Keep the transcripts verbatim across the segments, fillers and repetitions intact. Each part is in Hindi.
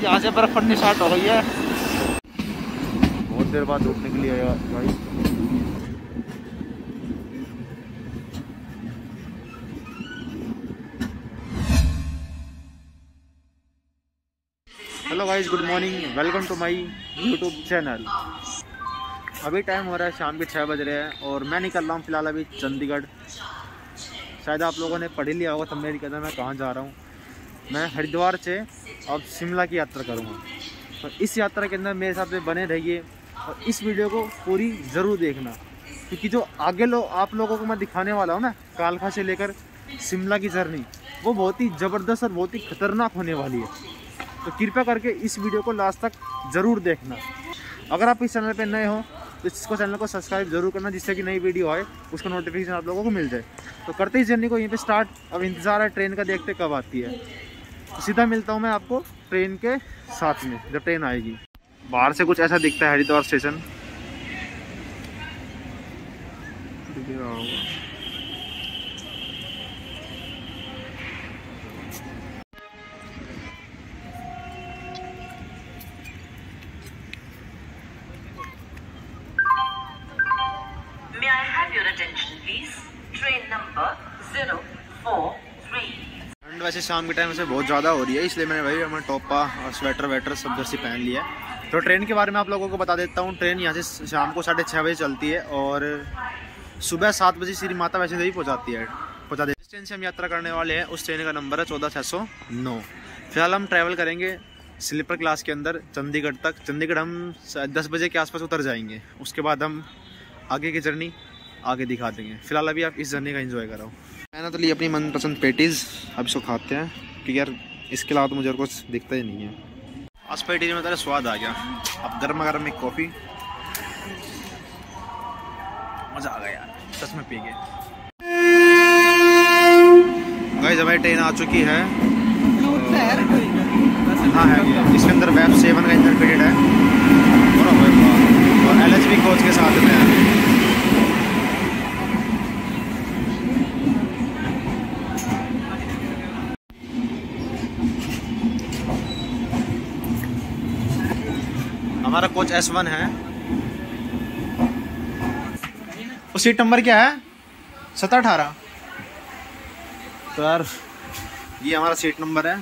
यहाँ से बर्फ पड़नी स्टार्ट हो गई है। बहुत देर बाद उठने के लिए आया भाई। Hello guys, good morning, welcome to my YouTube channel. अभी टाइम हो रहा है शाम के छः बज रहे हैं और मैं निकल रहा हूँ फिलहाल अभी चंडीगढ़। शायद आप लोगों ने पढ़ ही लिया होगा तो मेरी कहना मैं कहाँ जा रहा हूँ। मैं हरिद्वार से अब शिमला की यात्रा करूँगा, तो इस यात्रा के अंदर मेरे साथ में बने रहिए और इस वीडियो को पूरी ज़रूर देखना, क्योंकि जो आगे लो आप लोगों को मैं दिखाने वाला हूँ ना, कालका से लेकर शिमला की जर्नी, वो बहुत ही ज़बरदस्त और बहुत ही खतरनाक होने वाली है। तो कृपया करके इस वीडियो को लास्ट तक ज़रूर देखना। अगर आप इस चैनल पर नए हो तो इसको चैनल को सब्सक्राइब जरूर करना, जिससे कि नई वीडियो आए उसका नोटिफिकेशन आप लोगों को मिल जाए। तो करते ही जर्नी को यहीं पे स्टार्ट। अब इंतज़ार है ट्रेन का, देखते कब आती है। सीधा मिलता हूँ मैं आपको ट्रेन के साथ में जब ट्रेन आएगी। बाहर से कुछ ऐसा दिखता है हरिद्वार स्टेशन, वैसे शाम के टाइम से बहुत ज़्यादा हो रही है, इसलिए मैंने भाई अपना टोपा और स्वेटर वेटर सब घर से पहन लिया है। तो ट्रेन के बारे में आप लोगों को बता देता हूँ। ट्रेन यहाँ से शाम को साढ़े छः बजे चलती है और सुबह सात बजे श्री माता वैष्णो देवी पहुँचाती है पहुँचा देती है। जिस ट्रेन से हम यात्रा करने वाले हैं उस ट्रेन का नंबर है चौदह छः सौ नौ। फिलहाल हम ट्रैवल करेंगे स्लीपर क्लास के अंदर चंडीगढ़ तक। चंडीगढ़ हम दस बजे के आसपास उतर जाएंगे, उसके बाद हम आगे की जर्नी आगे दिखा देंगे। फिलहाल अभी आप इस जर्नी का एंजॉय कराओ। मैंने तो ली अपनी मनपसंद पेटीज़, अब इसको खाते हैं क्योंकि यार इसके अलावा तो मुझे और कुछ दिखता ही नहीं है। आज पेटीज में तेरा स्वाद आ गया। अब गर्मा गर्म एक कॉफ़ी, मज़ा आ गया यार, सच में पी गए। गाइस हमारी ट्रेन आ चुकी है। हाँ है, इसके अंदर वेब सेवन का इंजन फिटेड है और एल एच पी कोच के साथ में है। हमारा कोच एस वन है। और सीट नंबर क्या है? सत्रह अठारह। तो यार ये हमारा सीट नंबर है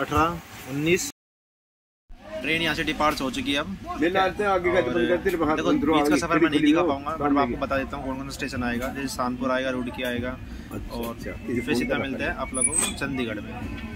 अठारह उन्नीस। ट्रेन यहाँ से डिपार्ट हो चुकी है। अब आगे का बीच का सफर मैं नहीं दिखा पाऊंगा, पर मैं आपको बता देता हूँ कौन कौन सा स्टेशन आएगा। जैसे शानपुर आएगा, रुड़की आएगा और फिर सीधा मिलता है आप लोगों को चंडीगढ़ में।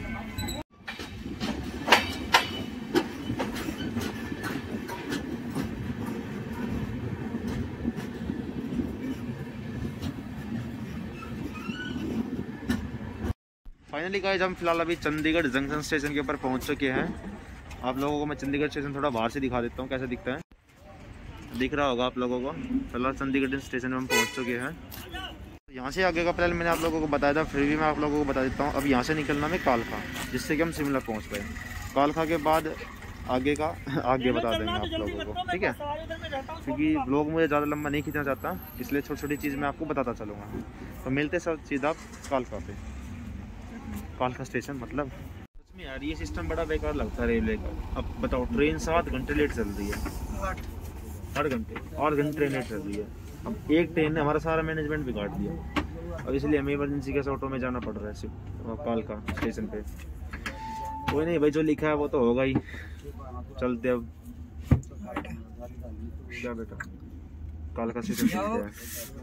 फाइनली गाइस हम फिलहाल अभी चंडीगढ़ जंक्शन स्टेशन के ऊपर पहुंच चुके हैं। आप लोगों को मैं चंडीगढ़ स्टेशन थोड़ा बाहर से दिखा देता हूं कैसा दिखता है, दिख रहा होगा आप लोगों को। फिलहाल चंडीगढ़ स्टेशन में हम पहुंच चुके हैं। यहां से आगे का प्लान मैंने आप लोगों को बताया था, फिर भी मैं आप लोगों को बता देता हूँ। अब यहाँ से निकलना है कालका, जिससे कि हम शिमला पहुँच पाए। कालका के बाद आगे का आगे बता देंगे आप लोगों को, ठीक है? क्योंकि ब्लॉग मुझे ज़्यादा लंबा नहीं खींचना चाहता, इसलिए छोटी छोटी चीज़ मैं आपको बताता चलूँगा। तो मिलते सब सीधा कालका पे, कालका स्टेशन। मतलब सच में यार ये सिस्टम बड़ा बेकार लगता है रेलवे का। अब बताओ, ट्रेन सात घंटे लेट चल रही है, हर घंटे और घंटे ट्रेन लेट चल रही है। अब एक ट्रेन ने हमारा सारा मैनेजमेंट बिगाड़ दिया, अब इसलिए हमें इमरजेंसी के ऑटो में जाना पड़ रहा है सिर्फ कालका स्टेशन पे। कोई नहीं भाई, जो लिखा है वो तो होगा ही। चलते अब, क्या बेटा, कालका स्टेशन चलते हैं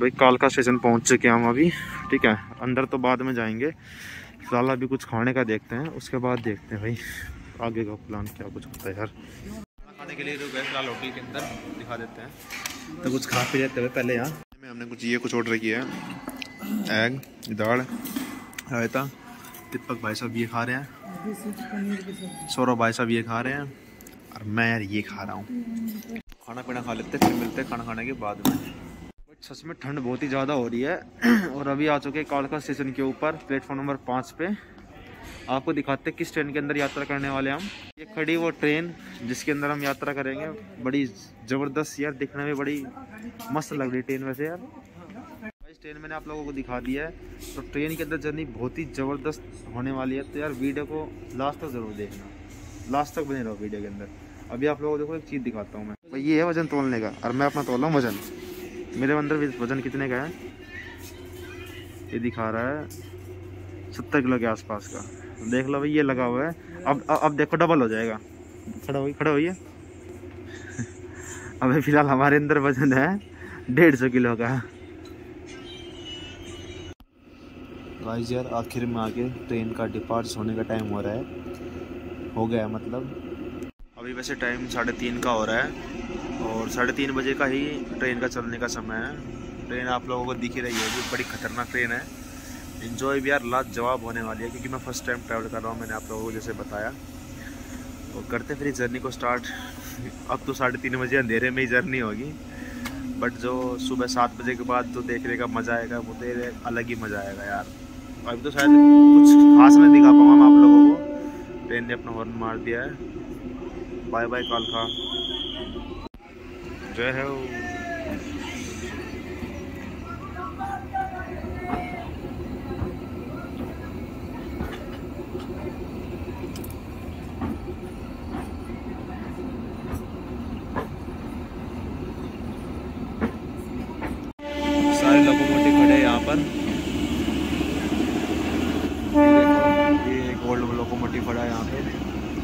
भाई। कालका स्टेशन पहुंच चुके हैं हम अभी, ठीक है? अंदर तो बाद में जाएंगे, फिलहाल अभी कुछ खाने का देखते हैं, उसके बाद देखते हैं भाई आगे का प्लान क्या कुछ होता है। यार खाने के लिए रुक गए फिलहाल होटल के अंदर, दिखा देते हैं। तो कुछ खा पी लेते हुए पहले यहाँ में हमने कुछ ये कुछ ऑर्डर किया है, एग दाल रायता। दीपक भाई साहब ये खा रहे हैं, सौरभ भाई साहब ये खा रहे हैं और मैं यार ये खा रहा हूँ। खाना पीना खा लेते हैं, फिर मिलते हैं खाना खाने के बाद में। सच में ठंड बहुत ही ज़्यादा हो रही है और अभी आ चुके हैं कालका स्टेशन के ऊपर प्लेटफॉर्म नंबर पाँच पे। आपको दिखाते हैं किस ट्रेन के अंदर यात्रा करने वाले हम। ये खड़ी वो ट्रेन जिसके अंदर हम यात्रा करेंगे। बड़ी ज़बरदस्त यार, दिखने में बड़ी मस्त लग रही ट्रेन वैसे यार। इस ट्रेन मैंने आप लोगों को दिखा दिया है। तो ट्रेन के अंदर जर्नी बहुत ही ज़बरदस्त होने वाली है, तो यार वीडियो को लास्ट तक ज़रूर देखना, लास्ट तक बने रहो वीडियो के अंदर। अभी आप लोगों को देखो एक चीज़ दिखाता हूँ मैं, भाई ये है वज़न तोलने का, और मैं अपना तोल रहा हूँ वज़न, मेरे अंदर वज़न कितने का है, ये दिखा रहा है सत्तर किलो के आसपास का, देख लो भाई ये लगा हुआ है। अब अब देखो डबल हो जाएगा, खड़ा हुई खड़ा हुई अभी फिलहाल हमारे अंदर वज़न है डेढ़ सौ किलो का। गाइस यार आखिर में आके ट्रेन का डिपार्ट होने का टाइम हो रहा है, हो गया मतलब, अभी वैसे टाइम साढ़े तीन का हो रहा है और साढ़े तीन बजे का ही ट्रेन का चलने का समय है। ट्रेन आप लोगों को दिख ही रही है कि बड़ी ख़तरनाक ट्रेन है, इन्जॉय भी यार लाजवाब होने वाली है, क्योंकि मैं फ़र्स्ट टाइम ट्रैवल कर रहा हूँ, मैंने आप लोगों को जैसे बताया। तो करते फिर जर्नी को स्टार्ट, अब तो साढ़े तीन बजे अंधेरे में ही जर्नी होगी, बट जो सुबह सात बजे के बाद जो देखने का मज़ा आएगा वो तेरे अलग ही मज़ा आएगा यार। अभी तो शायद कुछ खास नहीं दिखा पाऊँगा मैं आप लोगों को, ट्रेन ने अपना हॉर्न मार दिया है, बाय बाय कालका, जय हो।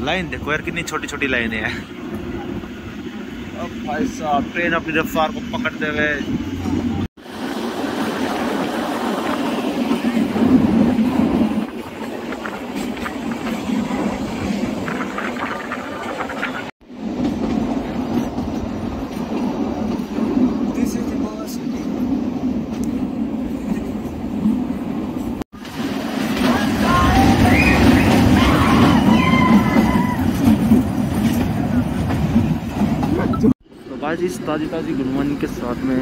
लाइन देखो यार कितनी छोटी छोटी लाइनें हैं। अब भाई साहब ट्रेन अपनी रफ्तार को पकड़ते हुए, आज इस ताज़ी ताज़ी गुनगुन के साथ में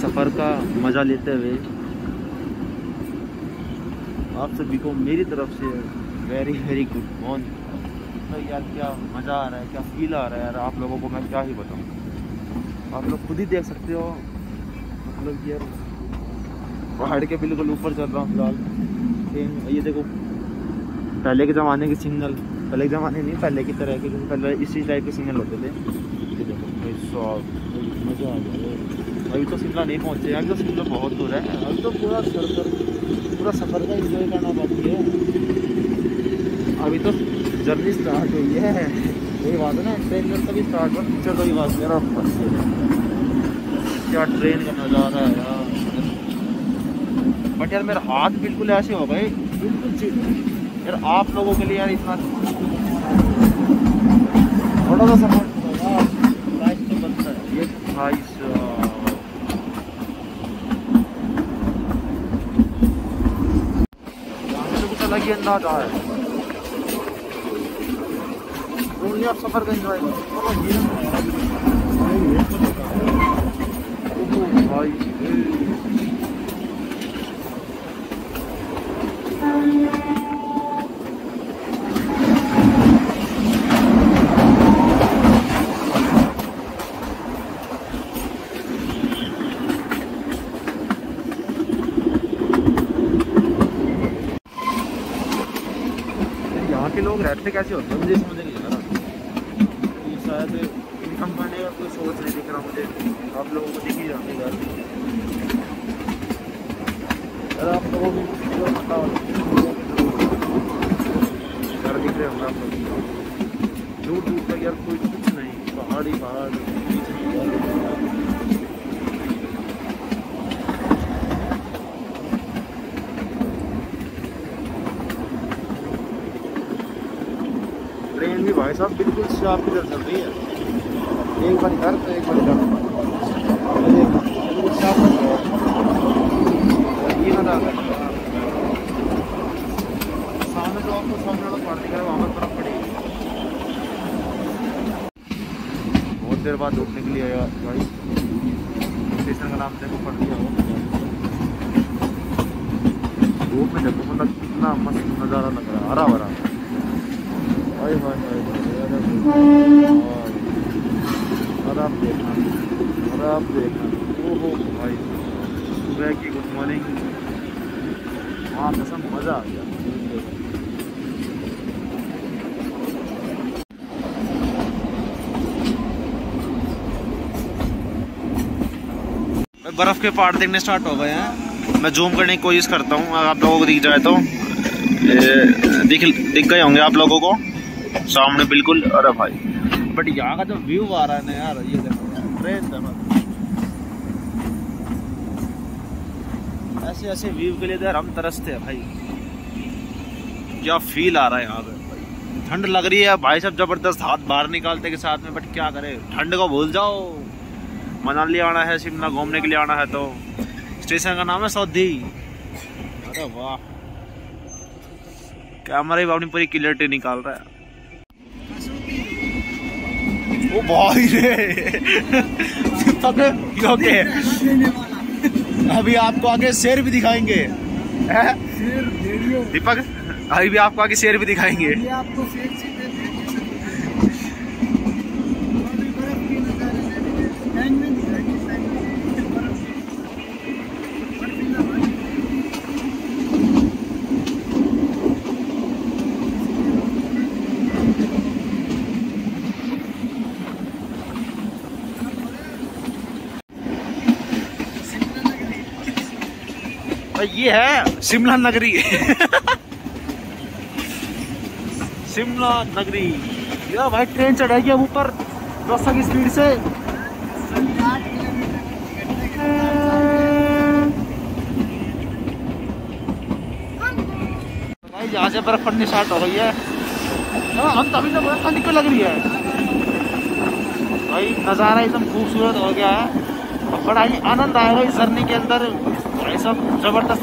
सफ़र का मज़ा लेते हुए आप सभी को मेरी तरफ से वेरी वेरी गुड मॉर्निंग। तो यार क्या मज़ा आ रहा है, क्या फील आ रहा है यार, आप लोगों को मैं क्या ही बताऊं, आप लोग खुद ही देख सकते हो। मतलब यार पहाड़ के बिल्कुल ऊपर चल रहा हूँ फिलहाल, ये देखो पहले के ज़माने के सिग्नल, पहले के ज़माने नहीं पहले की तरह के, पहले इसी टाइप के सिग्नल होते थे। मज़ा आ गया। अभी तो शिमला नहीं पहुँचे, अभी तो शिमला बहुत दूर है, अभी तो पूरा सफर पूरा सफ़र का इंजॉय करना बाकी है, अभी तो जर्नी स्टार्ट हुई है, यही बात है ना, ट्रेन का भी स्टार्ट हुआ पिक्चर का ही बात है यार। क्या ट्रेन का नज़ारा है यार, बट यार मेरा हाथ बिल्कुल ऐसे हो गए बिल्कुल यार, आप लोगों के लिए यार इतना थोड़ा सा सफर भाई कुछ अलग ही अंदाजा है, आप सफर का इंजॉय भाई। रहते कैसे होते हैं मुझे समझ नहीं आ रहा, शायद इनकम करने का कोई सोच नहीं दिख रहा मुझे, आप लोगों को दिख ही जाने यार, अगर आप लोगों को पता घर दिख रहे होंगे आप लोगों को, दूर दूर तक यार कोई कुछ नहीं, पहाड़ी पहाड़ भाई साहब बिल्कुल से आपकी तरफ चल रही है, एक बार घर तो एक बार घर बिल्कुल साफ ये ना सामने जो आपको सामने वाला पार्टी करें वहाँ पर बर्फ पड़ेगी। बहुत देर बाद उठने के लिए आया भाई, स्टेशन का नाम देखो पढ़ दिया हो, धूप में देखो मतलब कितना मस्त नज़ारा लग रहा है, हरा भरा भाई भाई और आप देखना और आप देखना, ओहो भाई सुबह की गुड मॉर्निंग। वहाँ कसम मज़ा आ गया। बर्फ़ के पहाड़ देखने स्टार्ट हो गए हैं। मैं जूम करने की कोशिश करता हूँ, अगर आप लोगों को दिख जाए तो। दिख दिख गए होंगे आप लोगों को सामने बिल्कुल। अरे भाई बट यहाँ का जो व्यू आ रहा है ना यार, ये देखो ऐसे ऐसे व्यू के लिए यार हम तरसते हैं भाई। क्या फील आ रहा है यहाँ पे। ठंड लग रही है भाई साहब जबरदस्त, हाथ बाहर निकालते के साथ में, बट क्या करे, ठंड को भूल जाओ। मनाली आना है, शिमला घूमने के लिए आना है तो। स्टेशन का नाम है सौदी। अरे वाह, कैमरा ही अपनी पूरी क्लियरिटी निकाल रहा है। ओ भाई रे अभी आपको आगे शेर भी दिखाएंगे। दीपक अभी आपको आगे शेर भी दिखाएंगे। आपको शेर ये है शिमला नगरी शिमला नगरी। यार भाई ट्रेन चढ़ेगी अब ऊपर दस की स्पीड से। भाई यहाँ से बर्फ पड़नी स्टार्ट हो गई है। हम तभी तो बर्फ ठंडी लग रही है भाई। नज़ारा एकदम खूबसूरत हो गया है। बड़ा ही आनंद आया इस जर्नी के अंदर। भाई साहब जबरदस्त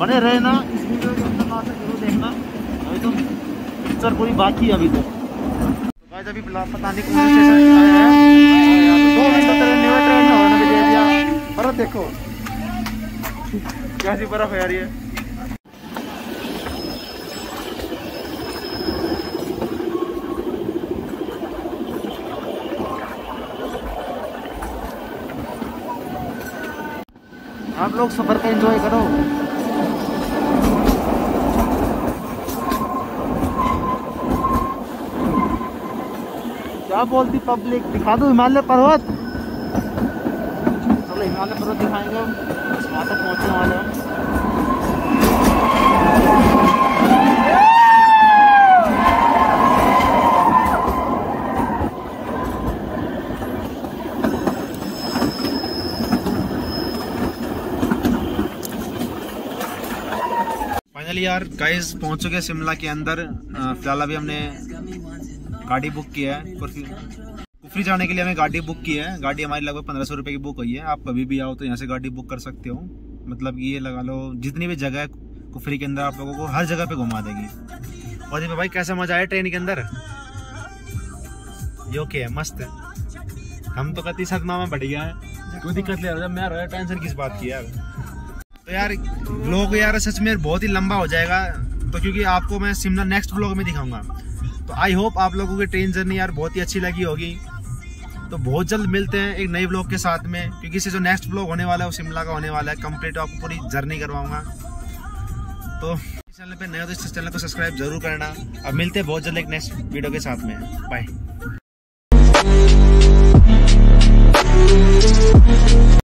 बने रहे ना इस वीडियो के अंदर, लास्ट तक जरूर देखना। अभी तो पिक्चर पूरी बाकी है अभी तो। गाइस अभी पता नहीं कौन से स्टेशन आया है। दो मिनट तक न्यू ट्रेन में होने दे दिया। बर्फ देखो कैसी बर्फ है यार। ये आप लोग सफर का एंजॉय करो। क्या बोलती पब्लिक, दिखा दो हिमालय पर्वत। चलो हिमालय पर्वत दिखाएंगे हम, वहाँ तक पहुँचने वाले यार। गाइस पहुंच चुके हैं शिमला के अंदर। फिलहाल अभी हमने गाड़ी बुक की है कुफरी जाने के लिए। हमें गाड़ी बुक की है। गाड़ी हमारी लगभग पंद्रह सौ रुपये की बुक हुई है। आप कभी भी आओ तो यहाँ से गाड़ी बुक कर सकते हो। मतलब ये लगा लो जितनी भी जगह है कुफरी के अंदर आप लोगों को हर जगह पे घुमा देगी। और देखो भाई कैसा मजा आया ट्रेन के अंदर। ये ओके है, मस्त है। हम तो कति सदमा में बढ़ गया है, कोई दिक्कत नहीं आ रहा। मैं रहा टेंशन किस बात की यार। तो यार ब्लॉग यार सच में बहुत ही लंबा हो जाएगा तो, क्योंकि आपको मैं शिमला नेक्स्ट ब्लॉग में दिखाऊंगा। तो आई होप आप लोगों की ट्रेन जर्नी यार बहुत ही अच्छी लगी होगी। तो बहुत जल्द मिलते हैं एक नई ब्लॉग के साथ में, क्योंकि इससे जो नेक्स्ट ब्लॉग होने वाला है वो शिमला का होने वाला है। कंप्लीट आपको पूरी जर्नी करवाऊंगा। तो इस चैनल पर नया तो इस चैनल को सब्सक्राइब जरूर करना। अब मिलते हैं बहुत जल्द एक नेक्स्ट वीडियो के साथ में। बाय।